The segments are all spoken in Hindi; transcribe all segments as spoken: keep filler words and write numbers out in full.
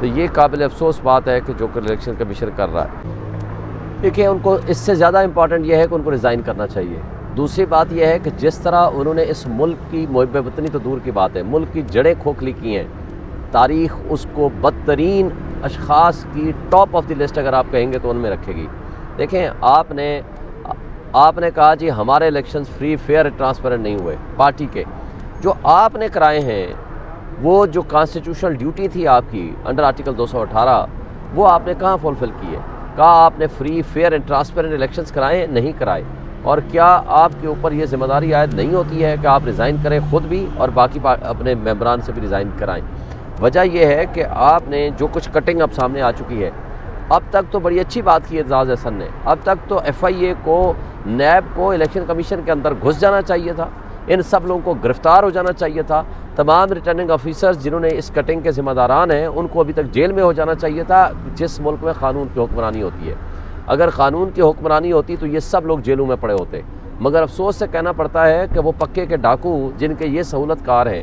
तो ये काबिल अफसोस बात है कि जो इलेक्शन कमीशन कर रहा है। देखिए, उनको इससे ज़्यादा इम्पॉर्टेंट यह है कि उनको रिज़ाइन करना चाहिए। दूसरी बात यह है कि जिस तरह उन्होंने इस मुल्क की मोहब्बतनी तो दूर की बात है, मुल्क की जड़ें खोखली की हैं। तारीख़ उसको बदतरीन अशखास की टॉप ऑफ द लिस्ट अगर आप कहेंगे तो उनमें रखेगी। देखें, आपने आपने कहा जी हमारे इलेक्शंस फ्री फेयर ट्रांसपेरेंट नहीं हुए। पार्टी के जो आपने कराए हैं, वो जो कॉन्स्टिट्यूशनल ड्यूटी थी आपकी अंडर आर्टिकल दो सौ अठारह, वो आपने कहाँ फुलफ़िल की है? कहाँ आपने free fair and transparent elections कराए? नहीं कराए। और क्या आपके ऊपर ये जिम्मेदारी आयद नहीं होती है कि आप रिज़ाइन करें खुद भी और बाकी अपने मेम्बरान से भी रिज़ाइन कराएँ? वजह यह है कि आपने जो कुछ कटिंग अब सामने आ चुकी है, अब तक तो बड़ी अच्छी बात की एजाज़ अहसन ने, अब तक तो एफ़ आई ए को, नैब को इलेक्शन कमीशन के अंदर घुस जाना चाहिए था, इन सब लोगों को गिरफ़्तार हो जाना चाहिए था, तमाम रिटर्निंग ऑफिसर्स जिन्होंने इस कटिंग के ज़िम्मेदारान हैं उनको अभी तक जेल में हो जाना चाहिए था। जिस मुल्क में क़ानून की हुक्मरानी होती है, अगर क़ानून की हुक्मरानी होती तो ये सब लोग जेलों में पड़े होते। मगर अफसोस से कहना पड़ता है कि वो पक्के के डाकू जिनके ये सहूलतकार हैं,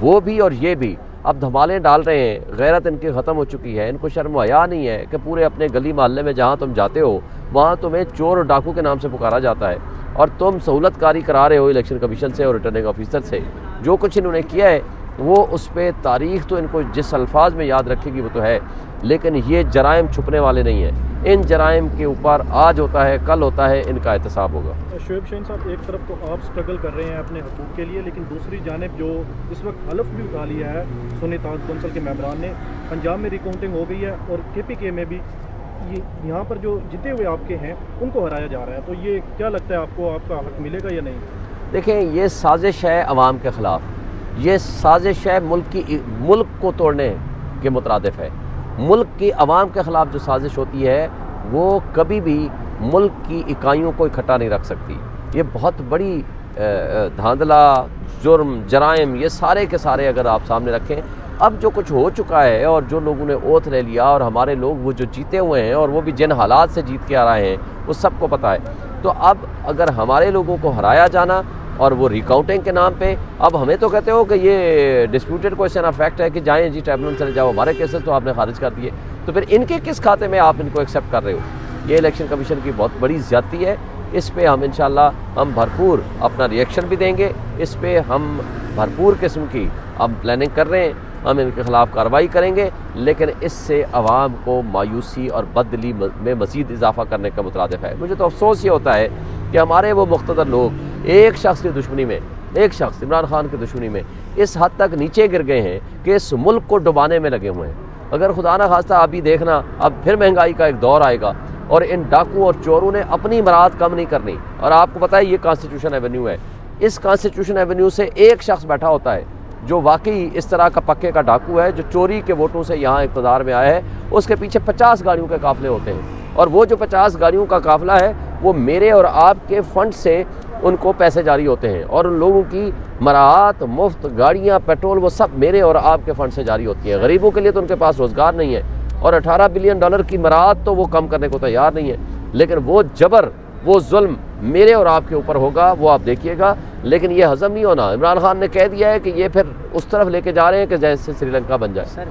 वो भी और ये भी अब धमालें डाल रहे हैं। गैरत इनकी ख़त्म हो चुकी है, इनको शर्म हया नहीं है कि पूरे अपने गली मोहल्ले में जहाँ तुम जाते हो वहाँ तुम्हें चोर और डाकू के नाम से पुकारा जाता है और तुम सहूलतकारी करा रहे हो इलेक्शन कमीशन से और रिटर्निंग ऑफिसर से। जो कुछ इन्होंने किया है वो उस पर तारीख तो इनको जिस अल्फाज में याद रखेगी वो तो है, लेकिन ये जराइम छुपने वाले नहीं हैं। इन जराइम के ऊपर आज होता है, कल होता है, इनका एहतसाब होगा। शोएब शहीन साहब, एक तरफ तो आप स्ट्रगल कर रहे हैं अपने हकूक़ के लिए, लेकिन दूसरी जानिब जो इस वक्त हलफ भी उठा लिया है सुन्नी ताज कौंसिल के मेंबरान ने, पंजाब में रिकाउंटिंग हो गई है और के पी के में भी ये यहाँ पर जो जीते हुए आपके हैं उनको हराया जा रहा है, तो ये क्या लगता है आपको, आपका हक मिलेगा या नहीं? देखें, ये साजिश है आवाम के ख़िलाफ़, ये साजिश है मुल्क की, मुल्क को तोड़ने के मुतरादिफ़ है। मुल्क की आवाम के ख़िलाफ़ जो साजिश होती है वो कभी भी मुल्क की इकाइयों को इकट्ठा नहीं रख सकती। ये बहुत बड़ी धांधला, जुर्म, जराइम, ये सारे के सारे अगर आप सामने रखें, अब जो कुछ हो चुका है और जो लोगों ने ओथ ले लिया और हमारे लोग वो जो जीते हुए हैं और वो भी जिन हालात से जीत के आ रहे हैं वो सबको पता है। तो अब अगर हमारे लोगों को हराया जाना और वो रिकाउंटिंग के नाम पे, अब हमें तो कहते हो कि ये डिस्प्यूटेड क्वेश्चन ऑफ फैक्ट है कि जाएँ जी ट्रिब्यूनल चले जाओ, हमारे केसेस तो आपने खारिज कर दिए, तो फिर इनके किस खाते में आप इनको एक्सेप्ट कर रहे हो? ये इलेक्शन कमीशन की बहुत बड़ी ज़्यादती है। इस पे हम इंशाल्लाह हम भरपूर अपना रिएक्शन भी देंगे। इस पे हम भरपूर किस्म की हम प्लानिंग कर रहे हैं, हम इनके ख़िलाफ़ कार्रवाई करेंगे, लेकिन इससे आवाम को मायूसी और बदली में मज़ीद इजाफा करने का मुतरादिफ़ है। मुझे तो अफसोस ये होता है कि हमारे वो मुख्तसर लोग एक शख्स की दुश्मनी में, एक शख्स इमरान खान की दुश्मनी में इस हद तक नीचे गिर गए हैं कि इस मुल्क को डुबाने में लगे हुए हैं। अगर खुदा ना खास्ता, अभी देखना अब फिर महंगाई का एक दौर आएगा और इन डाकुओं और चोरों ने अपनी मराद कम नहीं करनी। और आपको पता है ये कॉन्स्टिट्यूशन एवेन्यू है, इस कॉन्स्टिट्यूशन एवेन्यू से एक शख्स बैठा होता है जो वाकई इस तरह का पक्के का डाकू है, जो चोरी के वोटों से यहाँ इक़्तिदार में आया है। उसके पीछे पचास गाड़ियों के काफ़िले होते हैं और वो जो पचास गाड़ियों का काफ़िला है वो मेरे और आपके फ़ंड से उनको पैसे जारी होते हैं और उन लोगों की मराहत, मुफ्त गाड़ियाँ, पेट्रोल, वो सब मेरे और आपके फ़ंड से जारी होती हैं। गरीबों के लिए तो उनके पास रोज़गार नहीं है और अठारह बिलियन डॉलर की मराहत तो वो कम करने को तैयार नहीं है, लेकिन वो जबर, वो जुल्म मेरे और आपके ऊपर होगा, वो आप देखिएगा। लेकिन ये हज़म नहीं होना। इमरान खान ने कह दिया है कि ये फिर उस तरफ लेके जा रहे हैं कि जैसे श्रीलंका बन जाए। सर,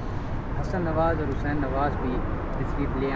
हसन नवाज़ और हुसैन नवाज़ भी